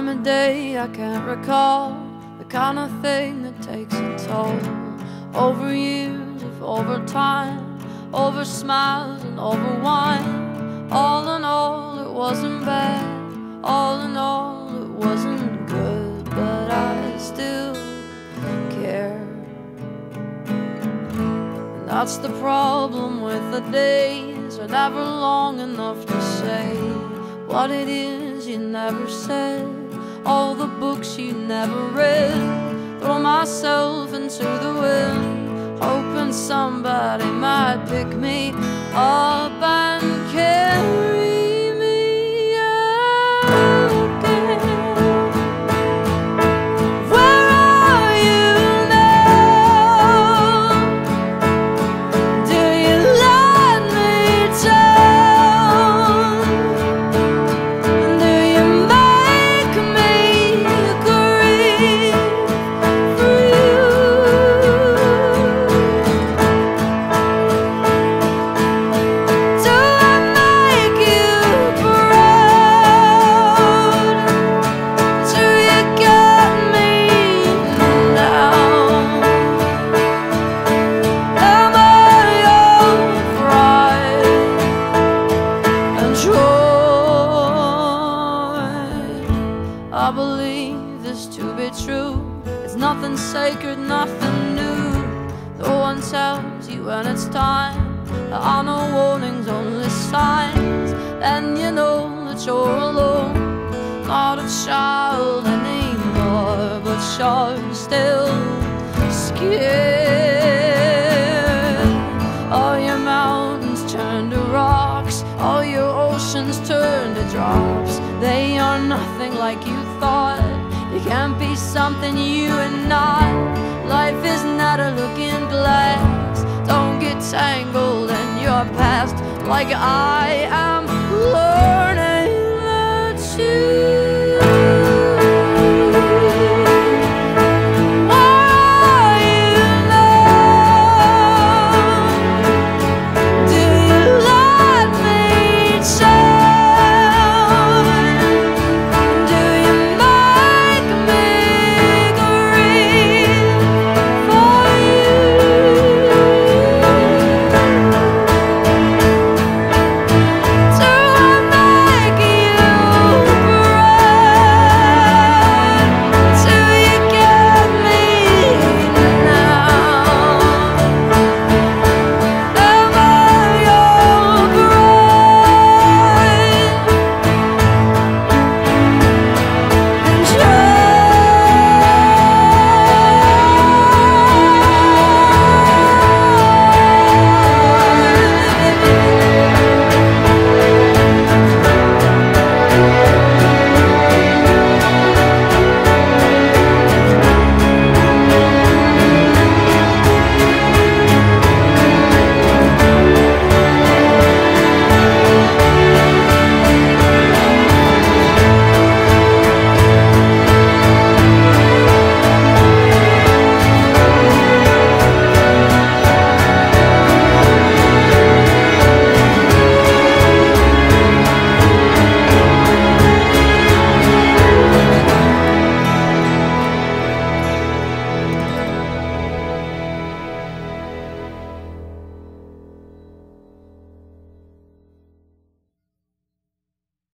time of day, I can't recall. The kind of thing that takes a toll. Over years of overtime, over smiles and over wine. All in all, it wasn't bad. All in all, it wasn't good. But I still care. And that's the problem with the days are never long enough to say what it is you never said, all the books you never read. Throw myself into the wind, hoping somebody might pick me up and carry me again. Where are you now? Do you let me down? I believe this to be true. It's nothing sacred, nothing new. No one tells you when it's time. There are no warnings, only signs. And you know that you're alone, not a child anymore, but you're still scared. All your mountains turn to rocks, all your oceans turn to drops. They are nothing like you thought. You can't be something you are not. Life is not a looking glass. Don't get tangled in your past like I am.